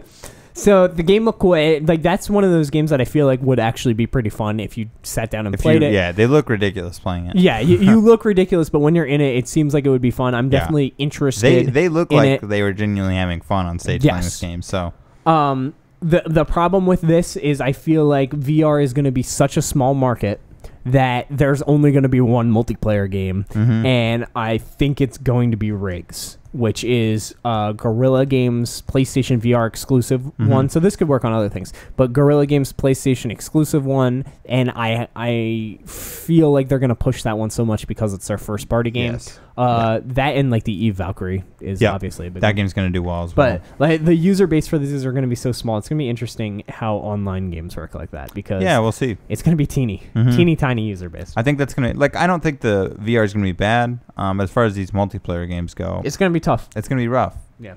So the game looked cool. Like that's one of those games that I feel like would actually be pretty fun if you sat down and if played you, it. Yeah, they look ridiculous playing it. Yeah, you, you look ridiculous, but when you're in it, it seems like it would be fun. I'm definitely yeah. interested. They they look in like it. They were genuinely having fun on stage yes. playing this game. So um, the the problem with this is I feel like V R is going to be such a small market that there's only going to be one multiplayer game, mm-hmm. and I think it's going to be rigs. Which is uh, Guerrilla Games PlayStation V R exclusive mm-hmm. one. So this could work on other things. But Guerrilla Games PlayStation exclusive one. And I I feel like they're going to push that one so much because it's their first party game. Yes. Uh, yeah. That and like the Eve Valkyrie is yep. obviously a big That game. Game's going to do well as well. But like, the user base for these are going to be so small. It's going to be interesting how online games work like that. Because yeah, we'll see. It's going to be teeny. Mm-hmm. Teeny tiny user base. I think that's going to... Like, I don't think the V R is going to be bad um, as far as these multiplayer games go. It's going to be tough. It's going to be rough. Yeah.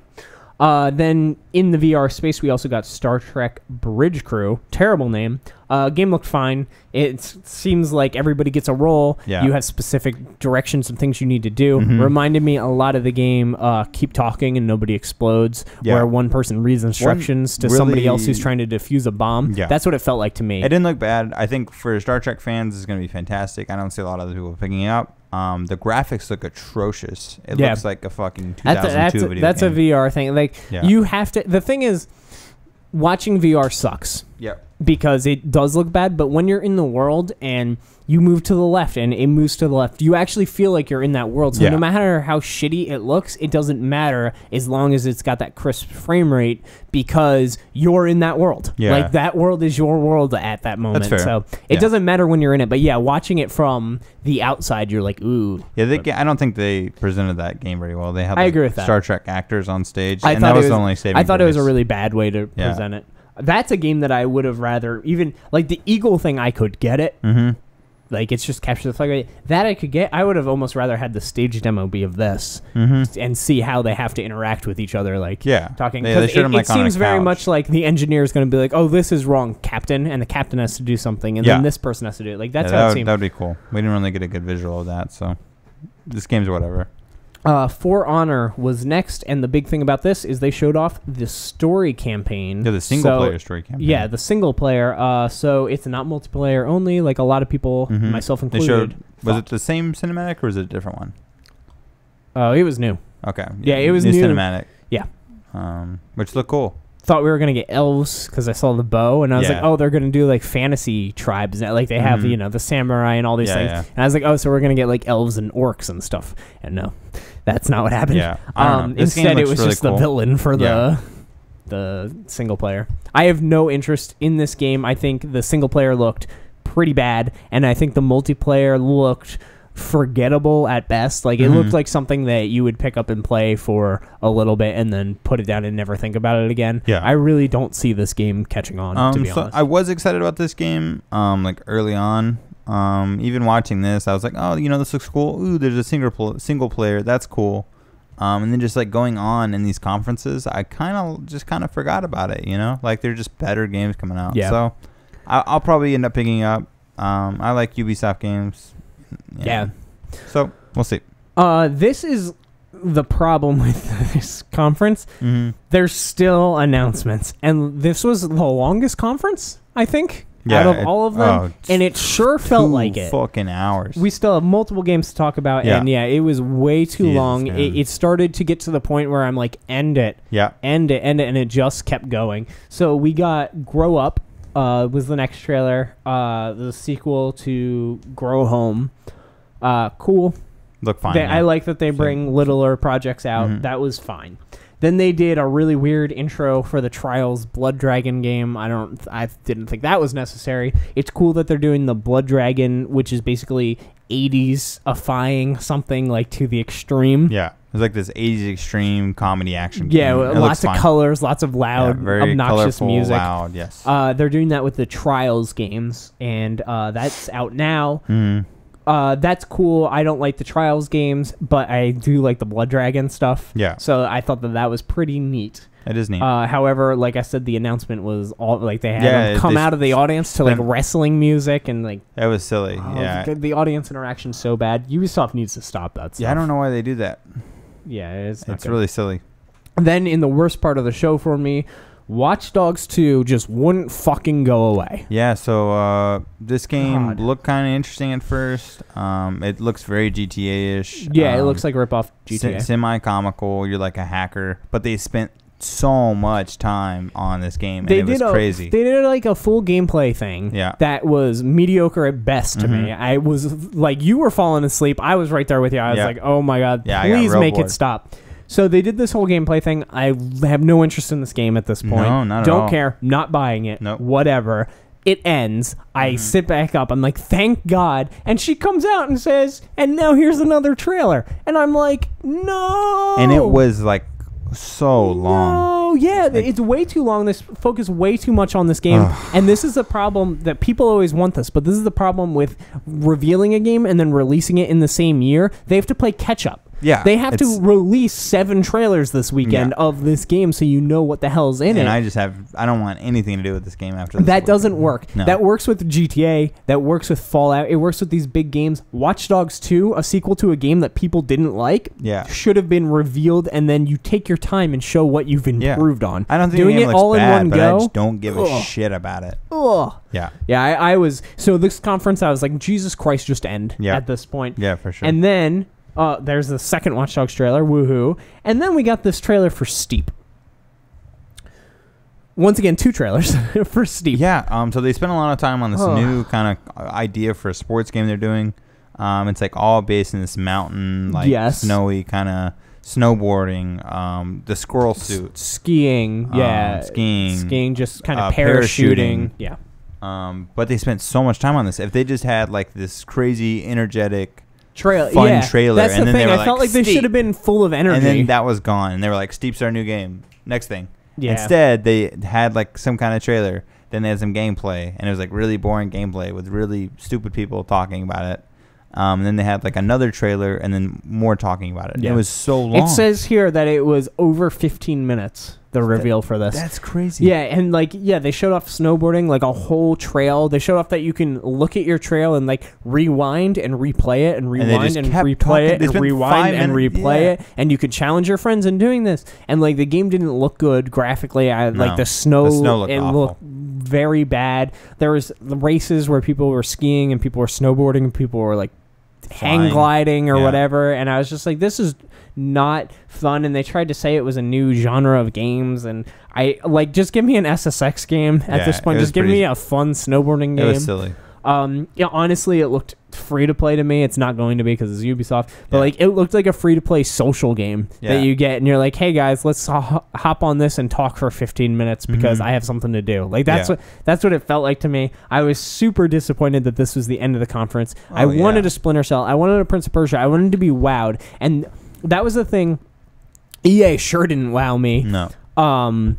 Uh, then in the V R space, we also got Star Trek Bridge Crew. Terrible name. Uh, game looked fine. It seems like everybody gets a role. Yeah. You have specific directions and things you need to do. Mm-hmm. Reminded me a lot of the game uh, Keep Talking and Nobody Explodes, yeah. where one person reads instructions one to really somebody else who's trying to defuse a bomb. Yeah. That's what it felt like to me. It didn't look bad. I think for Star Trek fans, it's going to be fantastic. I don't see a lot of other people picking it up. Um, the graphics look atrocious. It yeah. looks like a fucking two thousand two that's a, that's video a, that's game. That's a V R thing. Like yeah. you have to. The thing is, watching V R sucks. Yep. Because it does look bad, but when you're in the world and you move to the left and it moves to the left, you actually feel like you're in that world. So yeah. no matter how shitty it looks, it doesn't matter as long as it's got that crisp frame rate because you're in that world. Yeah. Like that world is your world at that moment. That's fair. So it yeah. doesn't matter when you're in it. But yeah, watching it from the outside, you're like, ooh. Yeah, they, I don't think they presented that game very well. They had like I agree with that. Star Trek actors on stage. I and that was, was the only saving I thought grace. It was a really bad way to yeah. present it. That's a game that I would have rather even like the eagle thing. I could get it. Mm-hmm. Like it's just capture the flag. Right? That I could get. I would have almost rather had the stage demo be of this mm-hmm. and see how they have to interact with each other. Like yeah, talking. Yeah, they it them, like, it on seems very much like the engineer is going to be like, oh, this is wrong, captain, and the captain has to do something, and yeah. then this person has to do it. Like that's yeah, how that it seems. That'd be cool. We didn't really get a good visual of that, so this game's whatever. Uh, For Honor was next, and the big thing about this is they showed off the story campaign. Yeah, the single-player so, story campaign. Yeah, the single-player. Uh, so it's not multiplayer only, like a lot of people, mm-hmm. myself included. They showed, was it the same cinematic, or was it a different one? Oh, uh, it was new. Okay. Yeah, it was new. New cinematic. Yeah. Um, which looked cool. Thought we were going to get elves because I saw the bow, and I was yeah. like, oh, they're going to do like fantasy tribes. Like they have, mm-hmm. you know, the samurai and all these yeah, things. Yeah. And I was like, oh, so we're going to get like elves and orcs and stuff. And no. That's not what happened. Yeah, um, instead, it was really just cool. the villain for the yeah. the single player. I have no interest in this game. I think the single player looked pretty bad, and I think the multiplayer looked forgettable at best. Like it mm-hmm. looked like something that you would pick up and play for a little bit, and then put it down and never think about it again. Yeah, I really don't see this game catching on. Um, to be so honest, I was excited about this game, um, like early on. Um, even watching this, I was like, oh, you know, this looks cool. Ooh, there's a single, pl single player. That's cool. Um, and then just like going on in these conferences, I kind of just kind of forgot about it, you know? Like they're just better games coming out. Yeah. So I I'll probably end up picking up. Um, I like Ubisoft games. Yeah. yeah. So we'll see. Uh, this is the problem with this conference. Mm-hmm. There's still announcements. And this was the longest conference, I think. Yeah, out of it, all of them, oh, and it sure felt like it. Fucking hours. We still have multiple games to talk about, yeah. and yeah, it was way too Jesus, long. It, it started to get to the point where I'm like, end it, yeah, end it, end it, and it just kept going. So we got Grow Up, uh, was the next trailer, uh, the sequel to Grow Home. Uh, cool. Look fine. They, I like that they bring so, littler projects out. Mm-hmm. That was fine. Then they did a really weird intro for the Trials Blood Dragon game. I don't, I didn't think that was necessary. It's cool that they're doing the Blood Dragon, which is basically eighties-ifying something like to the extreme. Yeah, it's like this eighties extreme comedy action game. Yeah, lots of colors, lots of loud, yeah, very obnoxious colorful, music. Loud, yes. Uh, they're doing that with the Trials games, and uh, that's out now. Mm. Uh, that's cool. I don't like the Trials games, but I do like the Blood Dragon stuff. Yeah. So I thought that that was pretty neat. It is neat. Uh, however, like I said, the announcement was all like they had yeah, them come they out of the audience to like wrestling music and like that was silly. Oh, yeah. The, the audience interaction so bad. Ubisoft needs to stop that stuff. Yeah, I don't know why they do that. Yeah, it's not it's good. Really silly. And then in the worst part of the show for me, Watch Dogs two just wouldn't fucking go away. Yeah, so uh, this game God. looked kind of interesting at first. Um, it looks very G T A-ish. Yeah, um, it looks like a ripoff G T A. Se semi-comical. You're like a hacker. But they spent so much time on this game, and they it did was a, crazy. They did like a full gameplay thing yeah. that was mediocre at best to mm-hmm. me. I was like, you were falling asleep. I was right there with you. I was yeah. like, oh my God, yeah, please make bored. it stop. So they did this whole gameplay thing. I have no interest in this game at this point. No, not at all. Don't care. Not buying it. Nope. Whatever. It ends. I mm-hmm. sit back up. I'm like, thank God. And she comes out and says, and now here's another trailer. And I'm like, no. And it was like so long. Oh, no, yeah. Like, it's way too long. They focus way too much on this game. Ugh. And this is the problem that people always want this, but this is the problem with revealing a game and then releasing it in the same year. They have to play catch up. Yeah, they have to release seven trailers this weekend yeah. of this game, so you know what the hell's in and it. And I just have—I don't want anything to do with this game after this. That doesn't work. No. That works with G T A. That works with Fallout. It works with these big games. Watch Dogs two, a sequel to a game that people didn't like, yeah. should have been revealed, and then you take your time and show what you've improved yeah. on. I don't think doing the game it all looks bad, in one but go. I just don't give a Ugh. shit about it. Ugh. Yeah, yeah. I, I was so this conference. I was like, Jesus Christ, just end yeah. at this point. Yeah, for sure. And then. Uh, there's the second Watch Dogs trailer, woohoo. And then we got this trailer for Steep. Once again, two trailers for Steep. Yeah, um, so they spent a lot of time on this oh. new kind of idea for a sports game they're doing. Um, it's like all based in this mountain, like yes. snowy kind of snowboarding, um, the squirrel suit. S skiing, yeah. Um, skiing. Skiing, just kind of uh, parachuting. parachuting. Yeah. Um, but they spent so much time on this. If they just had like this crazy, energetic... Trail, fun yeah. trailer. That's and the then thing. I like, felt like Steep. They should have been full of energy. And then that was gone. And they were like, Steep's our new game. Next thing. Yeah. Instead, they had like some kind of trailer. Then they had some gameplay. And it was like really boring gameplay with really stupid people talking about it. Um, and then they had like another trailer and then more talking about it. Yeah. It was so long. It says here that it was over fifteen minutes, the reveal that, for this. That's crazy. Yeah, and like, yeah, they showed off snowboarding, like a whole trail. They showed off that you can look at your trail and like rewind and replay it and rewind and, and replay talking. it and rewind and minutes. replay yeah. it. And you could challenge your friends in doing this. And like the game didn't look good graphically. I, no, like the snow, the snow looked it awful. looked very bad. There was races where people were skiing and people were snowboarding and people were like, Flying. hang gliding or yeah. whatever, and I was just like, this is not fun. And they tried to say it was a new genre of games, and I like, just give me an S S X game at yeah, this point. Just give me a fun snowboarding game. It was silly. Um, yeah, honestly, it looked free to play to me. It's not going to be because it's Ubisoft, but yeah. like it looked like a free to play social game yeah. that you get, and you're like, hey guys, let's ho hop on this and talk for fifteen minutes because mm-hmm. I have something to do. Like that's yeah. what that's what it felt like to me. I was super disappointed that this was the end of the conference. Oh, I yeah. wanted a Splinter Cell. I wanted a Prince of Persia. I wanted to be wowed, and that was the thing. E A sure didn't wow me. No. Um.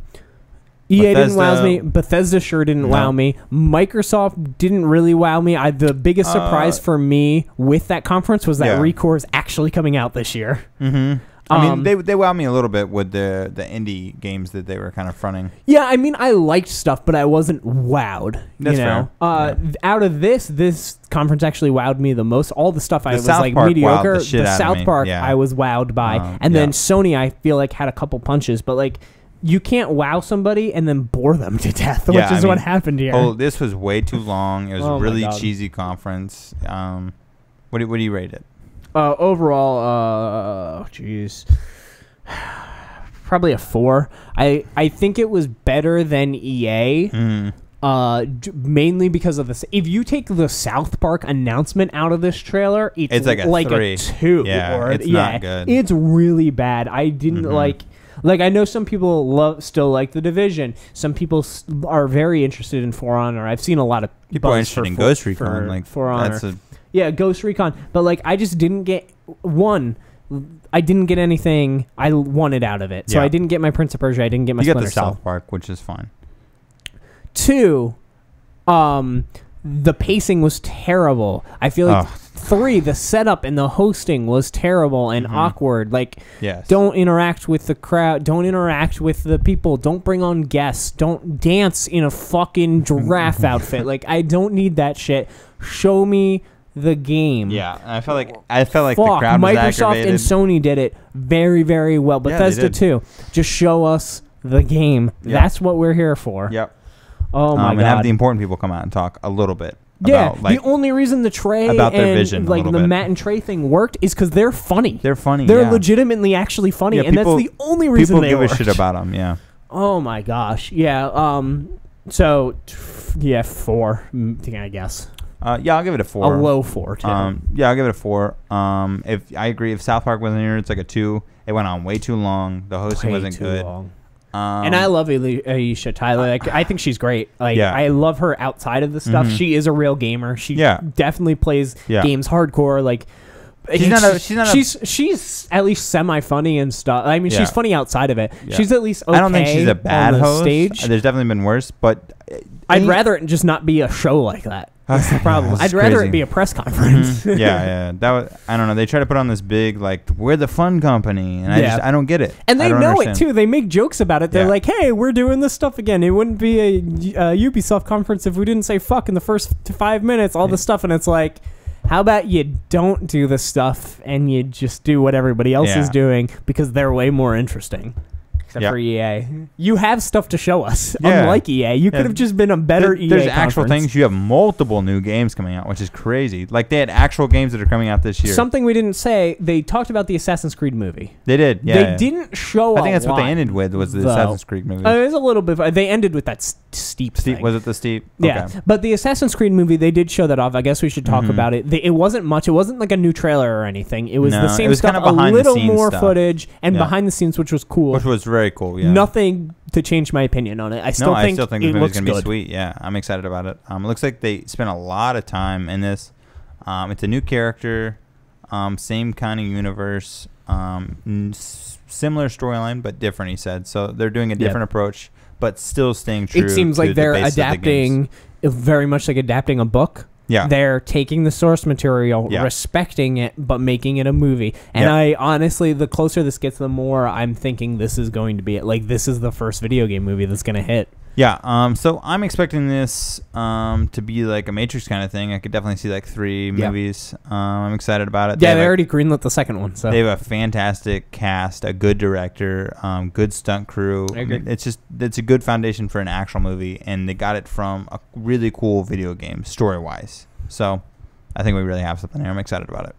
E A Bethesda. didn't wow me. Bethesda sure didn't no. wow me. Microsoft didn't really wow me. I, the biggest surprise uh, for me with that conference was that yeah. ReCore is actually coming out this year. Mm-hmm. I mean, they they wowed me a little bit with the the indie games that they were kind of fronting. Yeah, I mean, I liked stuff, but I wasn't wowed. That's you know? fair. Uh, yeah. Out of this, this conference actually wowed me the most. All the stuff I the was South like Park mediocre. The, the South Park yeah. I was wowed by, um, and yeah. then Sony I feel like had a couple punches, but like. You can't wow somebody and then bore them to death, which yeah, is I mean, what happened here. Oh, this was way too long. It was oh a really cheesy conference. Um, what do, what do you rate it? Uh, overall, uh, geez, probably a four. I I think it was better than E A. Mm. Uh, mainly because of this. If you take the South Park announcement out of this trailer, it's, it's like a, like three. a two. Yeah, or, it's yeah, not good. It's really bad. I didn't mm-hmm. like... Like, I know some people love, still like The Division. Some people are very interested in For Honor. I've seen a lot of... People are interested for, in Ghost Recon. For, like, For Honor. That's a... Yeah, Ghost Recon. But, like, I just didn't get... One... I didn't get anything I wanted out of it. So yeah. I didn't get my Prince of Persia. I didn't get my Splinter Cell. You got the South Park, which is fine. Two, um, the pacing was terrible. I feel like oh. three, the setup and the hosting was terrible and mm-hmm. awkward. Like, yes. don't interact with the crowd. Don't interact with the people. Don't bring on guests. Don't dance in a fucking giraffe outfit. Like, I don't need that shit. Show me... the game. Yeah, and I felt like I felt like Fuck, the crowd was aggravated. Microsoft and Sony did it very, very well. Bethesda yeah, too. Just show us the game. Yep. That's what we're here for. Yep. Oh my um, and god. And have the important people come out and talk a little bit. Yeah. About, like, the only reason the Trey about their and vision like the bit. Matt and Trey thing worked is because they're funny. They're funny. They're yeah. legitimately actually funny, yeah, and people, that's the only reason people they give worked. a shit about them. Yeah. Oh my gosh. Yeah. Um. So, yeah, four. I guess. Uh, yeah, I'll give it a four. A low four, too. Um, yeah, I'll give it a four. Um, if I agree, if South Park wasn't here, it's like a two. It went on way too long. The hosting way wasn't too good. Long. Um, and I love Aisha Tyler. Like, I think she's great. Like, yeah. I love her outside of the stuff. Mm-hmm. She is a real gamer. She yeah. definitely plays yeah. games hardcore. Like, she's not. A, she's not. A, she's she's at least semi funny and stuff. I mean, yeah. she's funny outside of it. Yeah. She's at least. Okay I don't think she's a bad host. Stage. There's definitely been worse, but I'd rather it just not be a show like that. That's the problem. I'd rather crazy. it be a press conference. Mm-hmm. Yeah, yeah. That was, I don't know. They try to put on this big, like, we're the fun company, and I yeah. just, I don't get it. And they know understand. it too. They make jokes about it. They're yeah. like, hey, we're doing this stuff again. It wouldn't be a uh, Ubisoft conference if we didn't say fuck in the first five minutes. All yeah. this stuff, and it's like, how about you don't do this stuff and you just do what everybody else yeah. is doing because they're way more interesting. Except yep. for E A. You have stuff to show us. Yeah. Unlike E A, you yeah. could have just been a better there, E A There's conference. Actual things. You have multiple new games coming out, which is crazy. Like, they had actual games that are coming out this year. Something we didn't say, they talked about the Assassin's Creed movie. They did, yeah. They yeah. didn't show I think that's lot, what they ended with, was the though. Assassin's Creed movie. Uh, it was a little bit... They ended with that steep, steep thing. Was it the steep? Okay. Yeah. But the Assassin's Creed movie, they did show that off. I guess we should talk mm-hmm. about it. They, it wasn't much. It wasn't like a new trailer or anything. It was no, the same was stuff, kind of a little more stuff. footage, and yeah. behind the scenes, which was cool. Which was very... Very cool, yeah. Nothing to change my opinion on it. I still, no, think, I still think it the movie's going to be sweet. Yeah, I'm excited about it. Um, it looks like they spent a lot of time in this. Um, it's a new character, um, same kind of universe, um, similar storyline, but different, he said. So they're doing a different yep. approach, but still staying true. It seems to like they're the adapting, the very much like adapting a book. Yeah. They're taking the source material, yeah. respecting it, but making it a movie. And yep. I honestly, the closer this gets, the more I'm thinking this is going to be it. Like, this is the first video game movie that's going to hit. Yeah. Um. So I'm expecting this um to be like a Matrix kind of thing. I could definitely see like three movies. Yep. Um. I'm excited about it. Yeah. They, they already a, greenlit the second one. So they have a fantastic cast, a good director, um, good stunt crew. I agree. It's just it's a good foundation for an actual movie, and they got it from a really cool video game story wise. So I think we really have something here. I'm excited about it.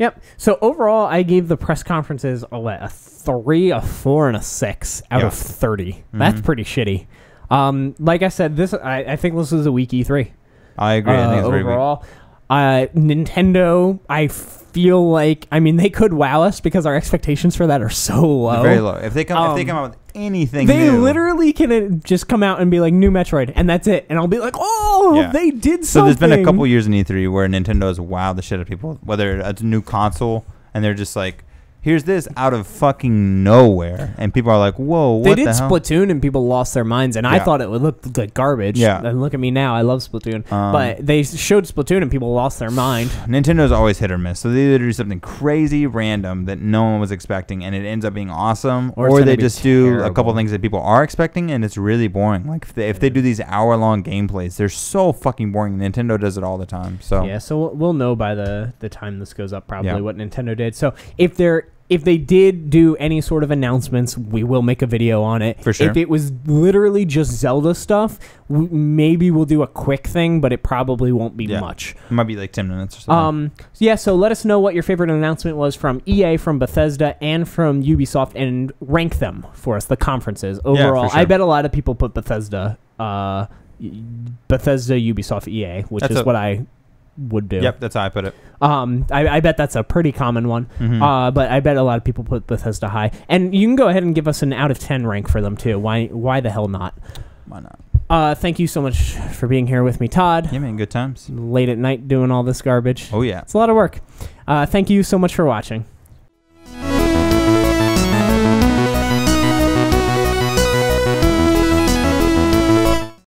Yep. So overall, I gave the press conferences a, what, a three, a four, and a six out yep. of thirty. Mm-hmm. That's pretty shitty. Um, like I said, this I, I think this is a weak E three. I agree. Uh, I think it's overall, very weak. Uh, Nintendo, I feel like, I mean, they could wow us because our expectations for that are so low. Very low. If they come, um, if they come out with anything they new. Literally can just come out and be like, new Metroid, and that's it. And I'll be like, oh, yeah. they did something. So there's been a couple years in E three where Nintendo has wowed the shit out of people, whether it's a new console, and they're just like, here's this out of fucking nowhere. And people are like, whoa, what the hell? They did Splatoon and people lost their minds. And yeah. I thought it would look like garbage. Yeah. And look at me now. I love Splatoon. Um, but they showed Splatoon and people lost their mind. Nintendo's always hit or miss. So they either do something crazy random that no one was expecting and it ends up being awesome. Or, or they just terrible. do a couple things that people are expecting and it's really boring. Like if they, if they do these hour-long gameplays, they're so fucking boring. Nintendo does it all the time. So yeah, so we'll know by the, the time this goes up probably yeah. what Nintendo did. So if they're... If they did do any sort of announcements, we will make a video on it. For sure. If it was literally just Zelda stuff, we, maybe we'll do a quick thing, but it probably won't be yeah. much. It might be like ten minutes or something. Um, yeah, so let us know what your favorite announcement was from E A, from Bethesda, and from Ubisoft, and rank them for us, the conferences overall. Yeah, for sure. I bet a lot of people put Bethesda... Uh, Bethesda, Ubisoft, E A, which that's is a, what I would do. Yep, that's how I put it. Um, I, I bet that's a pretty common one, mm-hmm. uh, but I bet a lot of people put Bethesda high. And you can go ahead and give us an out of ten rank for them, too. Why, why the hell not? Why not? Uh, thank you so much for being here with me, Todd. Yeah, man, good times. Late at night doing all this garbage. Oh, yeah. It's a lot of work. Uh, thank you so much for watching.